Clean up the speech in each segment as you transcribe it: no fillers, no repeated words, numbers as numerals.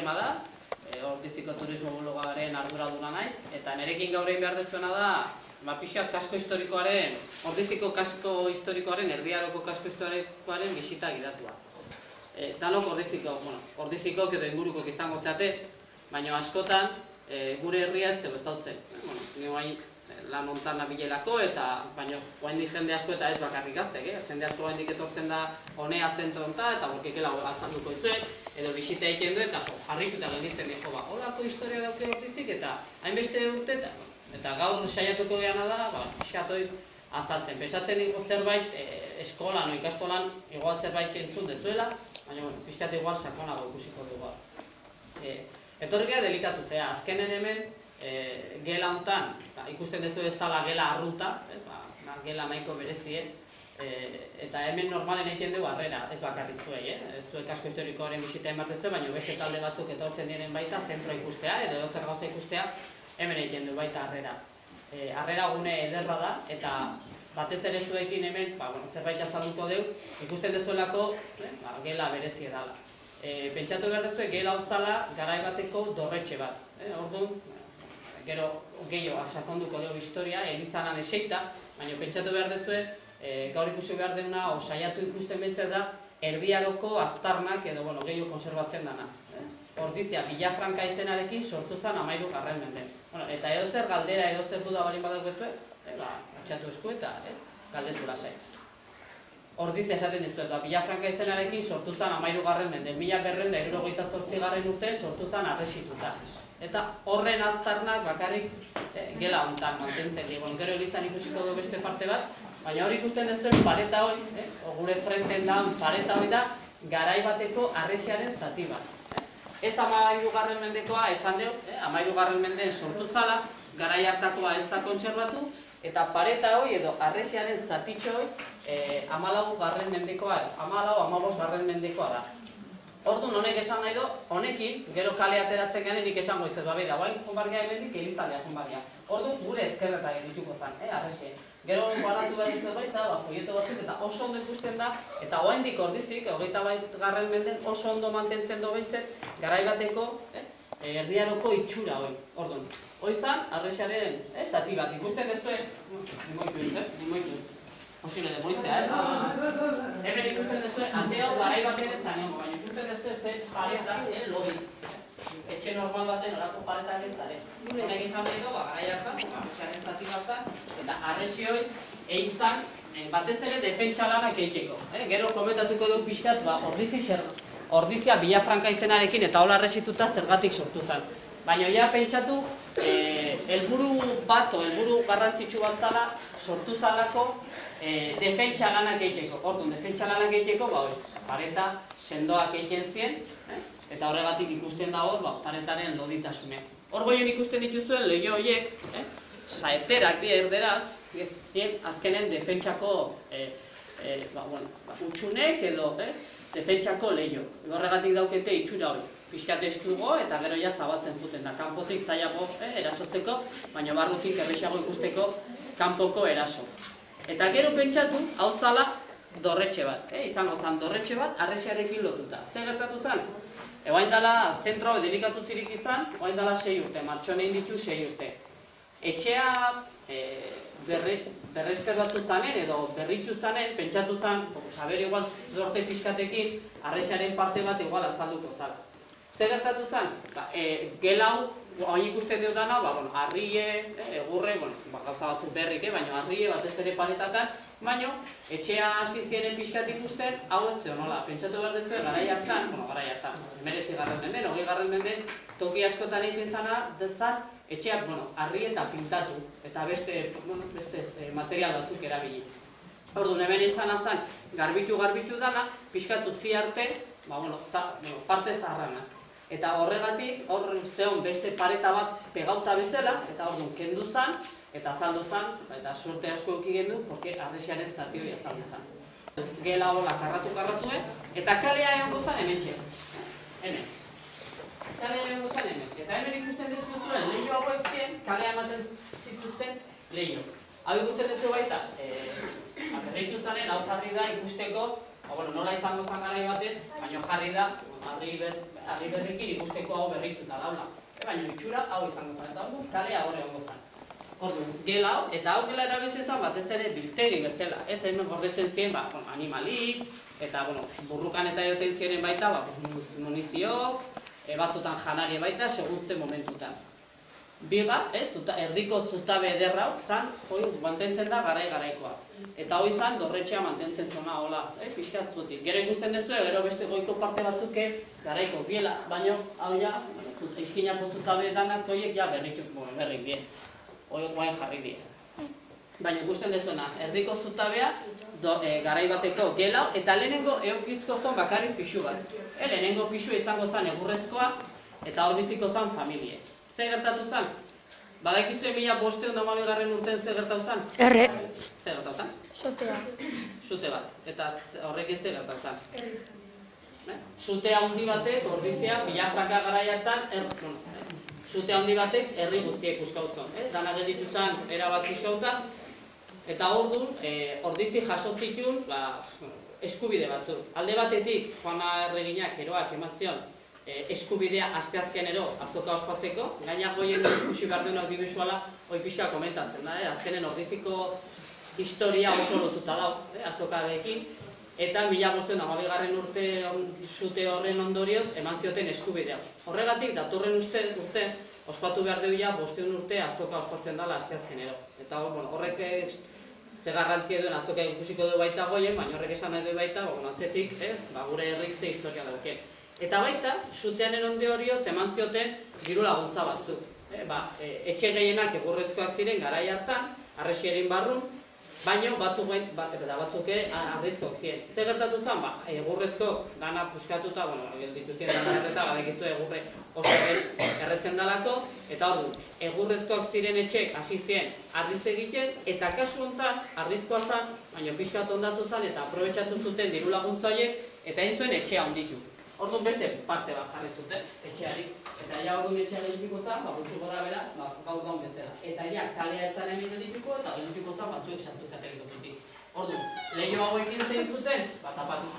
tema da, hortiziko turismo bulegoaren arduraduna naiz, eta nerekin gaur egin behar dezuena da, pixkat Ortiziko kasko historikoaren, Erdi Aroko kasko historikoaren bisita gidatua. Danok Ordiziko edo inguruko izango zeate, baina askotan gure herria ez tebezautzen. Ni guain lan montan nabilelako, baina guain jende asko eta ez bakarrik gaztek. Jende asko guain etortzen da honea zentro onta eta borkikela azalduko izuen, edo bisita egiten du eta harrituta gelditzen dira, holako historia dauke Ortizik eta hainbeste urte eta... Eta gaur saiatuko geana da, pixatoi azaltzen. Pesatzen dugu zerbait eskolan, ikastolan, igual zerbait entzun dezuela, baina pixkat igual sakonago ikusiko dugu. Etorrikea delikatu zera, azkenen hemen gela honetan, ikusten dezu ez dala gela arruta, gela nahiko berezien, eta hemen normalen egiten dugu harrera, ez bakarrik zuei, ez zuek kasko historikoaren bisita emartezu, baina beste talde batzuk etortzen diren baita zentro ikustea, edo zer gauza ikustea, hemen egiten du baita harrera. Harrera gune ederra da, eta batez ere zuekin hemen, zerbait azalduko dugu, ikusten dezuelako gela berezi edala. Pentsatu behar dezuek, gela uzala garai bateko dorretxe bat. Orduan, gero gehiago sakonduko dugu historia, egizanan eseita, baina pentsatu behar dezuek, gaur ikusi behar dena, osaiatu ikusten behitzen da, Erdi Aroko aztarnak edo gehiago konserbatzen dana. Ortizia, Villafranca izenarekin sortu zen 13. mendean. Eta edo zer galdera, edo zer duda balin badauko zuek, atxatu esku eta galdetu lasai. Ortizia esaten dizuet, Villafranca izenarekin sortu zen 13. mendean. 1278 urtean sortu zen harresituta. Eta horren aztarnak bakarrik gela honetan mantentzen. Gero egizan ikusiko du beste parte bat, baina hori ikusten dezuen pareta hori, gure frenten da, pareta hori da, garai bateko harresiaren zati bat. Ez 13. mendekoa esan deu, 13. mendeen sortu zala, garai hartakoa ez da kontserbatu, eta pareta hoi edo harresiaren zatitxo hoi 14. mendekoa, 15. mendekoa da. Orduan honek esan nahi do, honekin, gero kale ateratzen garen nik esango izet, babera, guain konbargia emendik, elizalea konbargia. Orduan gure ezkerreta dituko zan, harresie. Gero balatu behar izet baita, joieto batzuk eta oso ondo ikusten da, eta oaindik Ordizik, 21. menden oso ondo mantentzen do behitzet, garai bateko Erdi Aroko itxura hoi. Orduan, oizan, harresiaren zati bat, ikusten ez duen, nimoitu. Posible demoitzea, hemen ikusten dezue, ateo garai baten zanengo, baina ikusten dezue ez paretak lobi. Etxe normal baten horako paretak ez dara. Honek izan behiko, garai hartan, harresiaren zati batzan, eta harresioi egin zan, batez ere defentsa lanak egiteko. Gero komentatuko dugu pixkat, Ordizia Villafranca izenarekin eta hola harresituta zergatik sortu zan. Baina ja pentsatu, helburu garrantzitsu bat zala, sortu zalako defentsa lanak egiteko. Orduan, defentsa lanak egiteko, pareta sendoak egiten zien, eta horregatik ikusten da paretaren loditasune. Hor goien ikusten dituzuen lehio horiek, saeterak dira erderaz, azkenen defentsako utxunek edo defentsako lehio. Horregatik daukete itxura hori. Piskat estugo eta gero ja zabatzen zuten da, kanpotik zaiago erasotzeko, baina barrutik errexago ikusteko kanpoko eraso. Eta gero pentsatu, hau zala dorretxe bat, izango zan dorretxe bat, harresiarekin lotuta. Zer gertatu zan? Oain dela zentro delikatu zirik izan, oain dela 6 urte, martxonein ditu 6 urte. Etxea berrezkerratu zanen edo berritu zanen, pentsatu zan, saber igual zorte piskatekin, harresiaren parte bat igual azalduko zala. Zer gertatu zen? Gelau, hain ikusten dut dana, harrie, egurre, gauza batzuk berrik, baina harrie, batez ere paretakan, baina etxea hasi zienen pixkat ikusten, hau etzio nola, pentsatu behar dezue, garai hartan, 19. menden, 20. menden, toki askotan egiten zana, dezan, etxeak, harri eta pintatu, eta beste material batzuk erabili. Orduan, hemen entzana zen, garbitu dana, pixkat utzi arte, parte zaharrana. Eta horregatik, hor zeon beste pareta bat pegauta bezala, eta orduan kendu zan, eta azaldu zan, eta sorte asko euki gendu, porque harresiaren zati hori azaldu zan. Gela hola karratu, eta kalea egon gozan hemen txera. Hemen. Kalea egon gozan hemen. Eta hemen ikusten ditu zuen, lehio hauek zien, kalea ematen zituzten lehio. Hau ikusten ditu baita, akerreitu zanen, hau zarri da ikusteko, nola izango zan garai baten, baina jarri da, Arri berriki ikusteko hau berrituta daula. Baina itxura hau izango zan, eta ordu kalea horre ongo zan. Ordu, gela hau, eta hau gela erabiltzen zan, batez ere biltegi bezala. Ez hemen gordetzen ziren, animalik, eta burrukan eta joten ziren baita, munizio, batzutan janari baita, seguntzen momentutan. Biga, erdiko zutabe ederra hau, zan, hoi mantentzen da garai-garaikoa. Eta hoi zan, dorretxea mantentzen zona hola, ez bizkaztutik. Gero ikusten dezu, gero beste goiko parte batzuke garaiko biela, baina hau ja, izkinako zutabe danak horiek ja berrik bien. Hoi guain jarri dira. Baina ikusten dezuna, erdiko zutabea, garai bateko gelau, eta lehenengo eukizko zon bakarrik pixu bat. Lehenengo pixu izango zan egurrezkoa, eta hor biziko zan familie. Zer gertatu zan? Badakizte 1500 urten zer gertatu zan? Erre. Zer gertatu zan? Sute bat. Sute bat. Eta horrekin zer gertatu zan? Erri zan. Sute handi batek, ordizia, milafraka garaiatan, sute handi batek herri guztiek uskauzon. Dana geditu zan, erabat uskauta. Eta hor duen, ordizi jasotzitun eskubide batzu. Alde batetik, Juana Erreginak eroak ematzion, eskubidea asteazkenero azoka ospatzeko, gaina goien ikusi behar duenak bibizuala hoi pixka komentatzen da, azkenen ordiziko historia oso lotuta dau, azokarekin, eta 1512 urte zute horren ondorioz eman zioten eskubidea. Horregatik, datorren urte, ospatu behar duia 500 urte azoka ospatzen dala asteazkenero. Eta horrek ze garrantzia duen azoka ikusiko du baita goien, baina horrek esan nahi du baita, atzetik, gure herrik ze historia daukien. Eta baita, suteanen onde horioz eman zioten diru laguntza batzuk. Etxe gehienak egurrezkoak ziren garai hartan, arresiaren barrun, baina batzuk arrizko ziren. Zer gertatu zen, egurrezko dana puskatuta, dituzien dana eta badekizu egurre oso erretzen dalako, eta hor du, egurrezkoak ziren etxek hasi ziren arriz egiten, eta kasu honetan arrizkoa zen, baina pixkatu ondatu zen, eta aprobetxatu zuten diru laguntza horiek, eta egin zuen etxea onditu. Orduan beste parte bat jarri zuten, etxearik. Eta ja orduan etxearik dituko zan, gutxu gora bera, gau gaun bezala. Eta ja, kalea etzaren egin dituko eta gau dituko zan, batzuek xastuzatek dututik. Orduan, lehiu hau egin zein zuten, tapatu.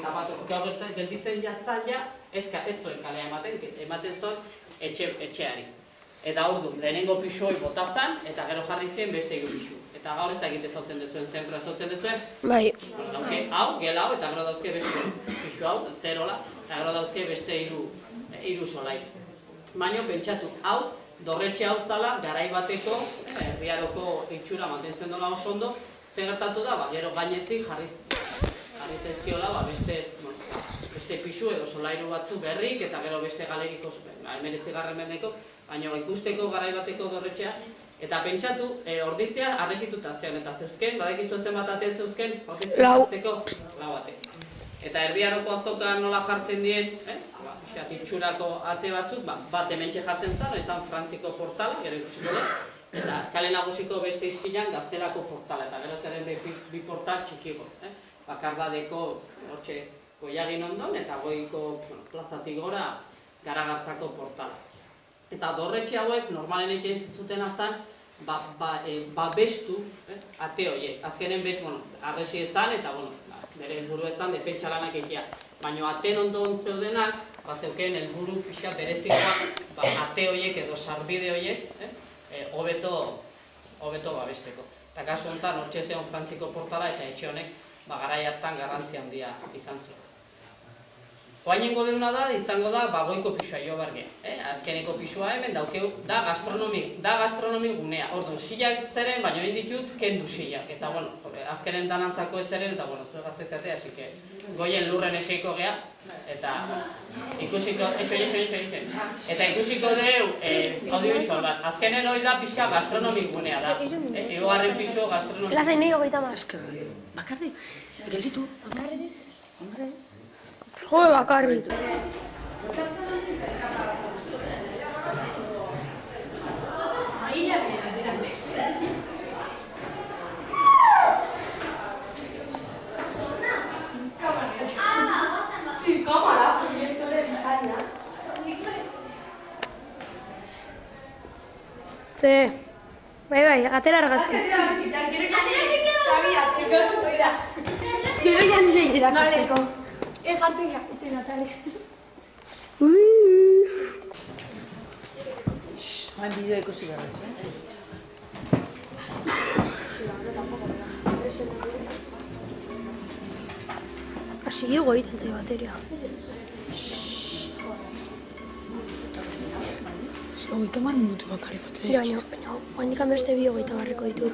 Tapatu, gau gertitzen ja zaila, ez zuen kalea ematen zuen etxearik. Eta orduan, lehenengo pixu hori botazan, eta gero jarri ziren beste hiru pixu. Eta gaur ez egite zautzen dezuen, zentroa zautzen dezuen? Bai. Hau, gela hau, eta gero dauzke beste pixu hau, zerola, eta gero dauzke beste iru solai. Baina, pentsatu, hau, dorretxe hau zala, garaibateko, herriaroko itxura mantentzen dola oso ondo, zer gertatu da, gero gainetik jarri zezkiola beste pixu edo solairu batzu berrik, eta gero beste galeriko, 19. mendeko, baina ikusteko garaibateko dorretxea, eta pentsatu, ordizia arrezituta zean, eta zeuzken, badakizu zen bat atez zeuzken, ordizia hartzeko, lau batek. Eta Erdi Aroko azoka nola jartzen dien, itxurako ate batzuk, bat hementxe jartzen zan, izan Frantziko portala, gero ikusiko da, eta kale nagusiko beste izkinan Gaztelako portala, eta gero zeren bi portal txikiko. Bakardadeko, hortxe, goiagin ondon, eta goiko plazatik gora, Garagartzako portala. Eta dorretxe hauek, normalenek ez zuten azan, babestu ate horiek. Azkenen bez, arresi ezan eta bere helburu ezan defentsa lanak egia. Baina aten ondoan zeudenak, zeuken helburu pixka berezikoa ate horiek edo sarbide horiek hobeto babesteko. Eta kasu honetan, hortxe zeon Frantziko portala eta etxe honek garai hartan garrantzia handia izan zuen. Oainengo dena da, izango da, bagoiko pixua jo bargean. Azkeneko pixua hemen daukeu, da gastronomi gunea. Orduan, silak zeren, baina inditut, kendu silak. Eta, azkenen danantzako ez zeren, eta, zuek aztezatea, asike, goien lurren eseiko gea, eta ikusiko, etxo. Eta ikusiko deu, audiovisual bat. Azkenen hori da, pixka gastronomi gunea da. Igoarren pixu, gastronomi gunea. Lazain nahi hogeita mazke. Bakarri, gelditu. Bakarri. Jode bakarri. Sí. Bai, atera argazki. Gero ja nire irakasteko. Dejartela, etxena, tale. Hain bidea ikusi gara, ez? Asi dugu egiten zai bateria. Ogeita mar minutu bakarri fateziz. Gaino, baina, oandikan beste bi ogeita marreko ditut.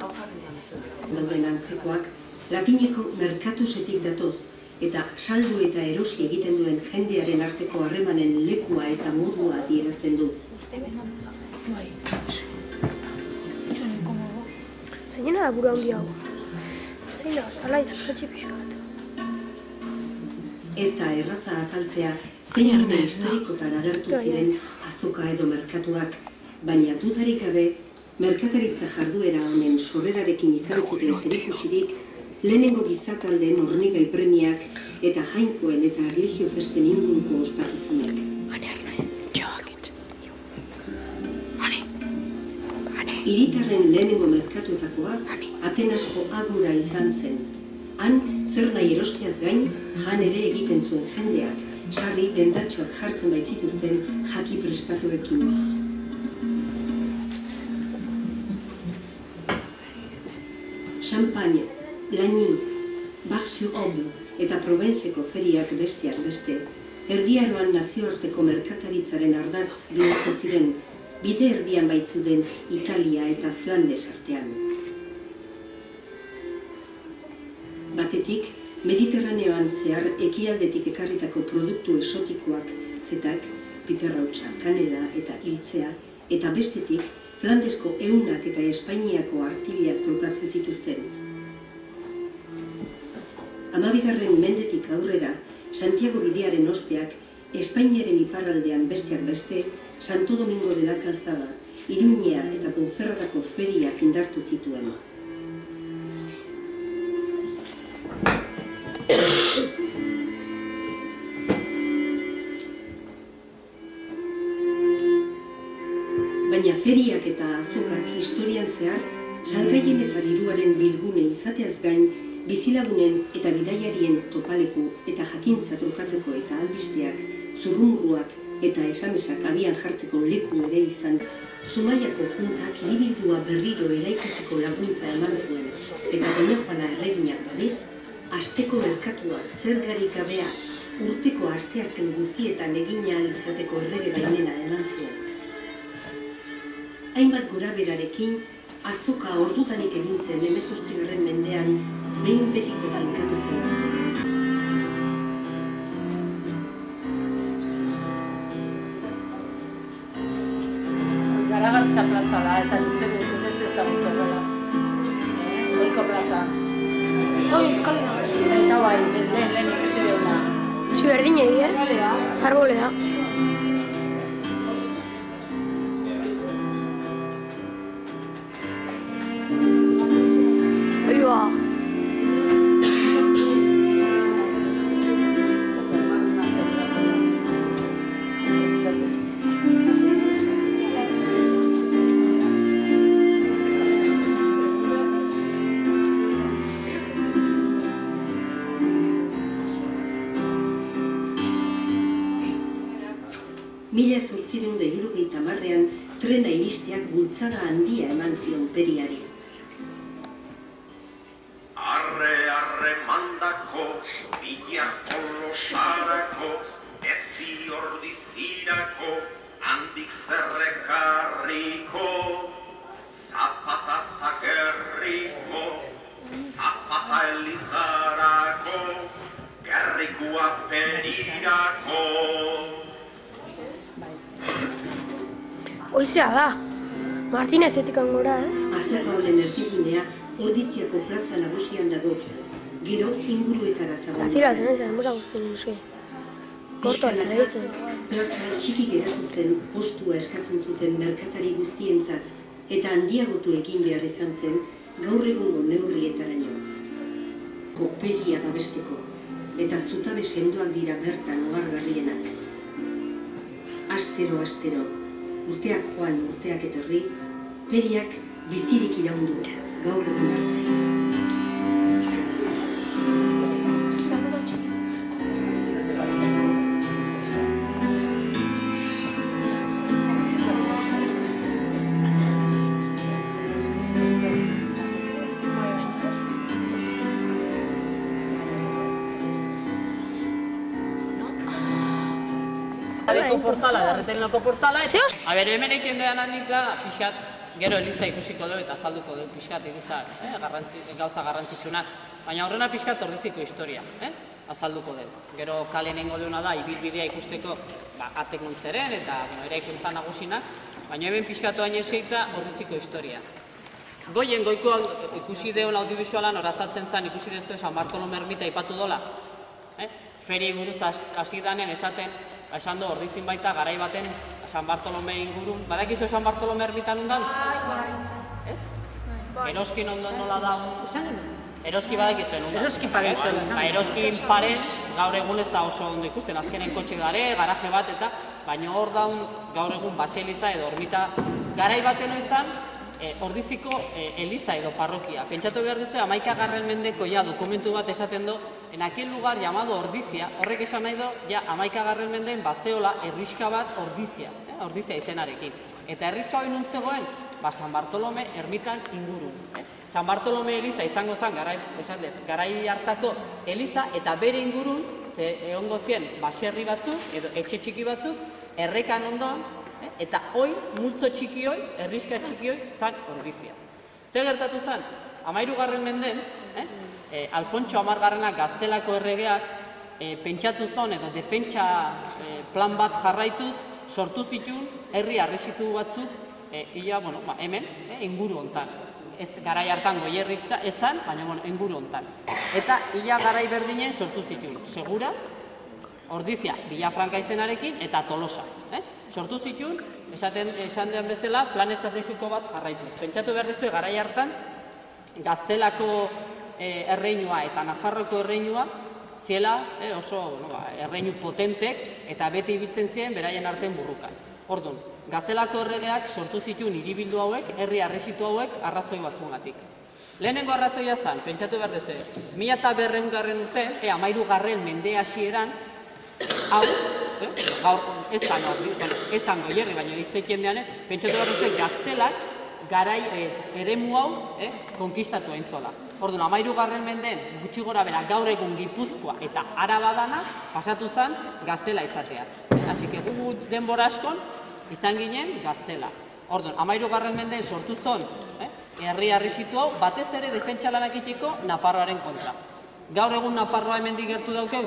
Dauden antzekoak, latineko merkatusetik datoz, eta saldu eta erosi egiten duen jendearen arteko harremanen lekua eta modua adierazten du. Zainena da buru handi hau. Zain da, alaitz ratxipixo bat. Ez da erraza azaltzea, zein arme historikotan agertu ziren azoka edo merkatuak, baina dudarik gabe, merkataritza jarduera honen sorrerarekin izan zuten zerikusirik, lehenengo gizataldeen hornigai premiak eta jainkoen eta erlijio festen inguruko ospakizunak. Hiritarren lehenengo merkatuetakoa Atenasko agura izan zen. Han, zer nahi erosteaz gain, jan ere egiten zuen jendeak, sarri dendatxoak jartzen baitzituzten jaki prestatuekin. Champagne, Lani, Bar-sur-Aube eta Provenzeko feriak besteak beste, Erdi Aroan nazioarteko merkataritzaren ardatz bihurtu ziren, bide erdian baitzuden Italia eta Flandes artean. Batetik, Mediterraneoan zehar ekialdetik ekarritako produktu exotikoak, zetak, piperrautsa, kanela eta hiltzea, eta bestetik, Flandesko eunak eta Espainiako artileak trukatzen zituzten. 12. Mendetik aurrera, Santiago bidearen ospeak, Espainiaren iparraldean besteak beste, Santo Domingo de la Calzada, Iruña eta Ponferradako feriak indartu zituen. Baina feriak eta azokak historian zehar, salgaien eta diruaren bilgune izateaz gain, bizilagunen eta bidaiarien topaleku eta jakintza trukatzeko eta albisteak, zurrumurruak eta esamesak abian jartzeko leku ere izan, Zumaiako juntak hiribildua berriro eraikitzeko laguntza eman zuen, eta Doña Juana erreginak babiz, asteko merkatua zergarik gabea urteko asteazken guztietan egina alizateko errege baimena eman zuen. Hainbat gora berarekin, azoka ordutanik egintzen 18. mendean, behin betiko balikatu zen arte. Garagartza plaza da, ez da dutzen dut, ez dezu ezagutu dela. Oiko plaza. Oiko plaza. Eza bai, lehen ikusi deuna. Txu berdin egi, arbolea. Mila zortzireun da hirurogeita hamarrean trena iristeak bultzada handia eman zion periari. Arre, arre, mandako, bilako, losarako, etzi ordizirako, handik zerrekarriko, zapatazak erriko, zapata elizarako, gerrikua perirako. Oizea da, Martinezetik angora ez? Azoka honen erdigunea, Ordiziako plaza nagusian dago, gero inguruetara zabaldu. Atira, zenez, denbora guztien eski. Gortoa ez aditzen. Plaza txiki geratu zen postua eskatzen zuten merkatari guztientzat, eta handiagotu egin behar izan zen gaur egungo neurrietaraino. Koperia babesteko, eta zutabe sendoak dira bertan ohargarrienak. Astero, astero. Urteak joan, urteak etorri, periak bizirik iraundu, gaur egun arte. adeko portala, derretenloko portala, eta... Aber, hemen egin dean handik da, pixat, gero elizta ikusiko dugu eta azalduko dugu pixat egizak, gauza garrantzitsunak. Baina horrena pixat ordeziko historia, azalduko dugu. Gero kalen egingo duena da, ibilbidea ikusteko atekuntzeren eta eraikuntza nagusinak, baina hemen pixkatu hain eseita ordeziko historia. Goien goiko ikusi deon audiovisualan horazatzen zen ikusi deztu esan Bartolome ermita ipatu dola. Feri buruz azidanen esaten, esan do ordizin baita garai baten San Bartolome ingurun. Badakizu San Bartolome ermitan ondan? Ez? Eroskin ondan nola daun? Eroski badakizuen ondan. Eroski parezen. Eroskin paren gaur egun ez da oso ondo ikusten. Azkenen kotxe gare, garaje bat eta baina hor daun gaur egun baseliza edo ermita garai baten oizan Ordiziko eliza edo parroquia. Pentsatu behar duzu, 11. mendeko ja dokumentu bat esaten do, en aquel lugar llamado Ordizia, horrek esan nahi do, ja 11. menden bazeola herriska bat Ordizia, Ordizia izenarekin. Eta herriska hori nuntzegoen, ba San Bartolome ermitan ingurun. San Bartolome eliza izango zen, garai hartako eliza, eta bere ingurun, egon gozien, baserri batzuk, edo etxe txiki batzuk, errekan ondoan, eta hoi, multzo txiki hoi, herriska txiki hoi, zan Ordizia. Zer gertatu zan, 13. menden, Alfontxo X. gaztelako erregeak pentsatu zon edo defentsa plan bat jarraituz, sortu zitun, herri arresitu batzuk, hemen, inguru ontan. Ez garai hartan goierritza, etzan, baina inguru ontan. Eta ia garai berdinen sortu zitun, Segura, Ordizia, Villafranca izenarekin, eta Tolosa. Sortu zitun, esan dean bezala, plan estrategiko bat jarraitu. Pentsatu behar duzu, garai hartan, Gaztelako erreinua eta Nafarroko erreinua, ziela oso erreinu potentek eta beti ibitzen ziren beraien artean burrukan. Orduan, Gaztelako erregeak sortu zitun hiribildu hauek, herri arresitu hauek, arrazoi batzuengatik. Lehenengo arrazoia zen, pentsatu behar duzu, 1200 urte, 13. mende hasieran, hau, gaur, ez zango hierri, baina hitzekin deanet, pentsatu behar duzuek gaztelak garai eremu hau konkistatu egin zola. Orduan, 13. menden gutxi gora bera gaur egun Gipuzkoa eta Araba dana pasatu zen gaztela izatea. Hasi que gu denbora askon izan ginen gaztela. Orduan, 13. menden sortu zon herri arresitu hau batez ere defentsalanak itxiko Naparroaren kontra. Gaur egun Naparroa hemendik gertu daukeu?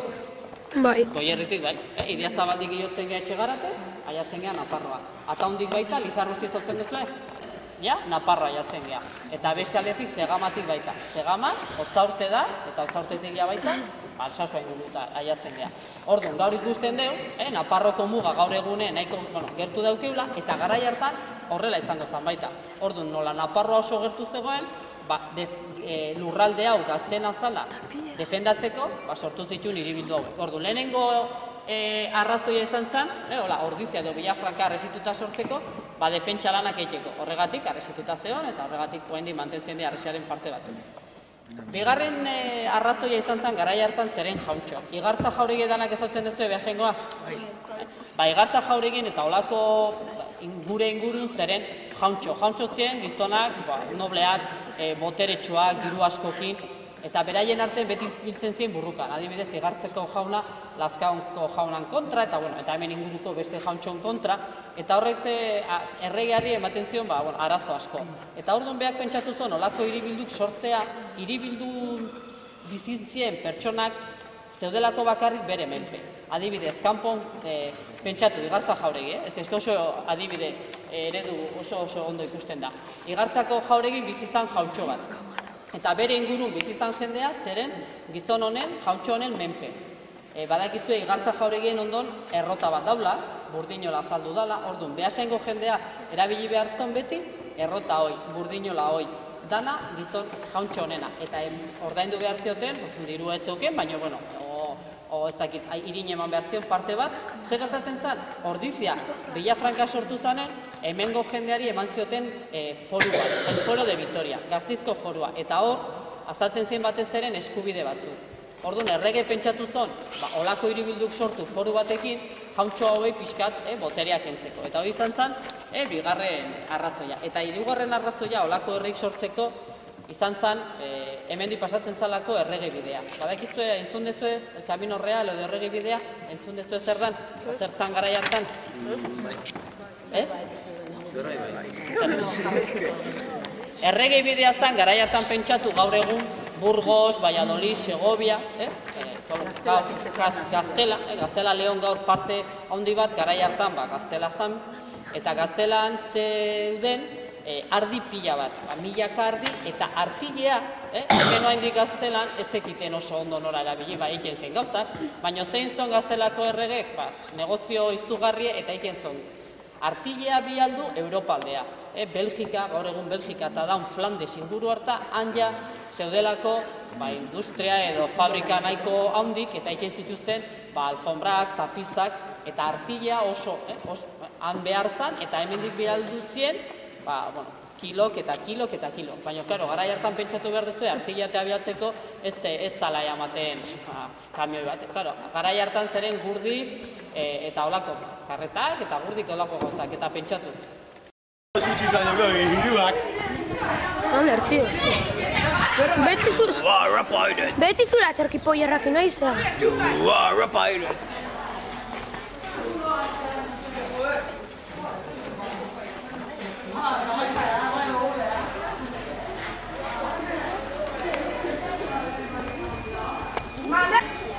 Bai. Goierritik, bai. Idea zabaldik iotzen geha etxegarate, aiatzen geha Naparroa. Ata hondik baita, Lizarruzti zautzen duzue? Ja, Naparroa aiatzen geha. Eta beste aldetik Zegamatik baita. Zegama, Otzaurte da, eta Otzaurtetik geha baita, Alsasua inguruta aiatzen geha. Orduan, gaur ikusten deu, Naparroko muga gaur egune nahiko gertu daukeula, eta garai hartan horrela izango zan baita. Orduan, nola Naparroa oso gertu zegoen, lurralde hau gaztena zala defendatzeko, sortu zitun hiribildu hauek. Ordu, lehenengo arrazoia izan zen, Ordizia edo Villafranca arrezituta sortzeko, defentsa lanak egiteko. Horregatik arrezituta zeon eta horregatik oraindik mantentzen dira arreziaren parte batzen. Bigarren arrazoia izan zen garai hartan zeren jauntxoak. Igartza Jauregi denak ezagutzen duzu Beasaingoa? Bai. Igartza Jauregin eta olako gure ingurun zeren jauntxo. Jauntxo ziren gizonak, nobleak, boteretsuak, diru askokin, eta beraien hartzen beti biltzen ziren burrukan. Adibidez, Igartzeko jauna, Lazkaonko jaunan kontra, eta hemen inguruko beste jauntxon kontra, eta horrek erregeari ematen zion arazo asko. Eta orduan beak pentsatu zuen, olako hiribilduk sortzea, hiribildu bizitzien pertsonak zeudelako bakarrik bere menpe. Adibidez, kanpon pentsatu, Igartza Jauregi, ez oso adibide eredu oso ondo ikusten da. Igartzako Jauregi bizizan jauntxo bat. Eta bere ingurun bizizan jendea, zeren gizon honen, jauntxo honen menpe. Badakizue Igartza Jauregien ondoan errota bat daula, Burdinola azaldu dala, orduan, Beasaingo jendea erabili behartzen beti, errota hoi, Burdinola hoi. Dana gizon jauntxo honena. Eta ordaindu behar zioten, diru etzeuken, baina, ez dakit, irin eman behar zion parte bat, zer gertatzen zen, Ordizia, Villafranca sortu zanen, hemengo jendeari eman zioten foru bat, el foro de Vitoria, Gasteizko forua, eta hor, azaltzen zen baten zeren eskubide batzuk. Orduan, errege pentsatu zon, olako hiribilduk sortu foru batekin, jauntxo hauei pixkat botereak entzeko. Eta hori izan zen, bigarren arrazoia. Eta hirugarren arrazoia olako herrik sortzeko izan zan, hemendik pasatzen zalako errege bidea. Badakizue, entzun dezue, Camino Real edo errege bidea, entzun dezue zer dan, zertzan gara jartan. Errege bidea zan, gara jartan pentsatu gaur egun, Burgos, Valladolid, Segovia, Gaztela, Gaztela Leon gaur parte handi bat, gara jartan Gaztela zan, eta Gaztelan zeuden, ardi pila bat, milaka ardi, eta artilea, hemen oaindik Gaztelan, etzekiten oso ondo nora erabili, egiten zen gauzak, baina zein zon Gaztelako erregek, negozio izugarrie eta egiten zon. Artilea bialdu Europaldea, Belgika, gaur egun Belgika eta daun Flandes inguru harta, handia zeudelako industria edo fabrika nahiko handik, eta egiten zituzten alfombrak, tapizak, eta artilea oso han behar zan, eta hemendik bialdu zien, kilok eta kilok eta kilok. Baina, klaro, gara jartan pentsatu behar duzu, artileatea bilatzeko ez zala jamaten kamioi bat. Klaro, gara jartan zeren gurdik eta olako karretak eta gurdik olako gozak eta pentsatu. Zutsi zaino goi, hiruak. Oler, tio. Beti zura txarkipoierrak inoizea. Rapainet.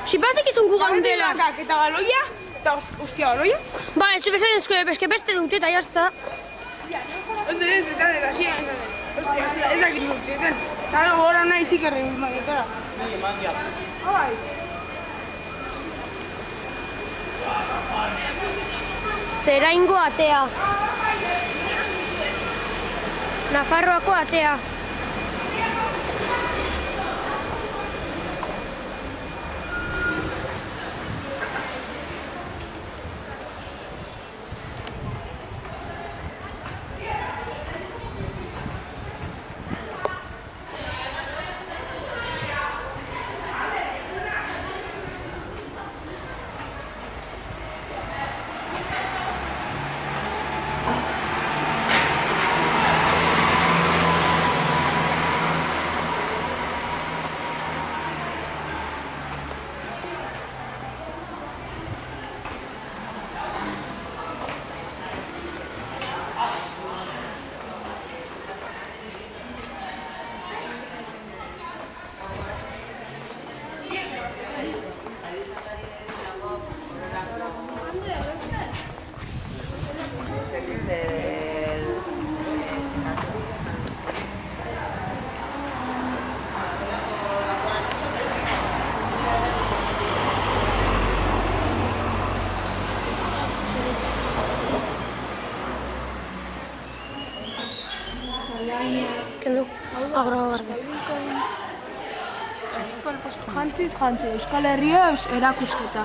Si bazik izun guga hundela. Eta galoia, eta ustia galoia. Ba, ez du bezaren eskole, bezke beste dute eta jazta. Ez ez, esan eta xean esan. Ostia, ez dakit dutxeten. Eta gora nahi zikerri guzmadetara. Nei, mandia. Abai. Zera ingo atea. Nafarroako atea. Jantziz jantzi, Euskal Herria erakusketa.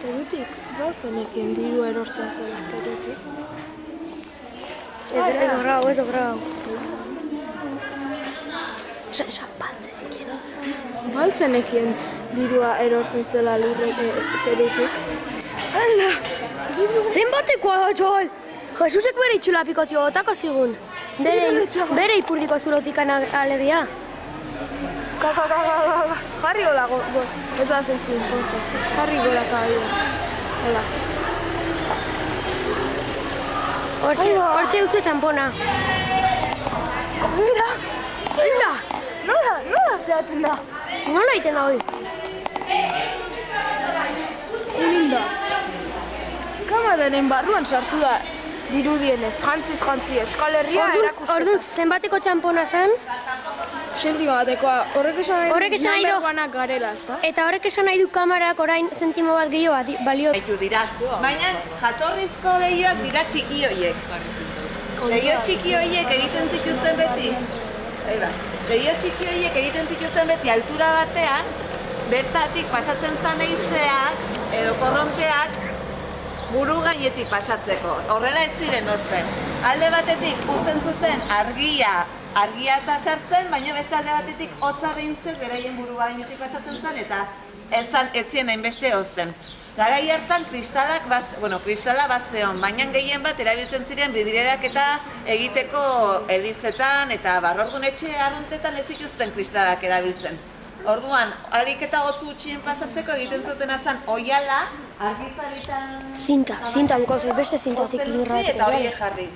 Zerutik, balzenekien diru erortzen zela, zerutik. Ez horra, ez horra. Esan balzenekien. Balzenekien dirua erortzen zela zerutik. Hala! Zenbatekoa hotxol! Jesusek bere itxulapikotio otako zigun. Bere ipurdiko zulotikan alegia. Kaka. Jarri hola gola. Ez bazen zin, konto. Jarri gola kabila. Hola. Hortxe duzu txampona. Mira! Mira! Nola zehatzen da? Nola iten da hori? Ulinda. Kamararen barruan sartu da. Dirudienez, jantziz, Euskal Herria erakusketa. Orduan, zenbateko txampona zen? Sentimo batekoa, horrek esan nahi du garela, ezta? Eta horrek esan nahi du kamarak orain sentimo bat gehiago balio. Baina, jatorrizko lehioak dira txikioiek. Lehio txikioiek egiten zituzten beti. Lehio txikioiek egiten zituzten beti altura batean, bertatik pasatzen zan eizeak, edo korronteak, buru gainetik pasatzeko, horrela ez ziren ozten. Alde batetik uzten zuten argia argia eta sartzen, baina bezalde batetik hotza behintzez beraien buru bainotik pasatzen zen eta etzien hainbeste hozten. Garai hartan kristala bazeon, baina gehien bat erabiltzen ziren bidirerak eta egiteko elizetan eta barrordun etxe arruntzetan ez zituzten kristalak erabiltzen. Orduan, alik eta hotz utxien pasatzeko egiten zutena zen oiala, argizalitan... Zinta bukauzik, beste zintatik inurratik. Eta horiek jarri.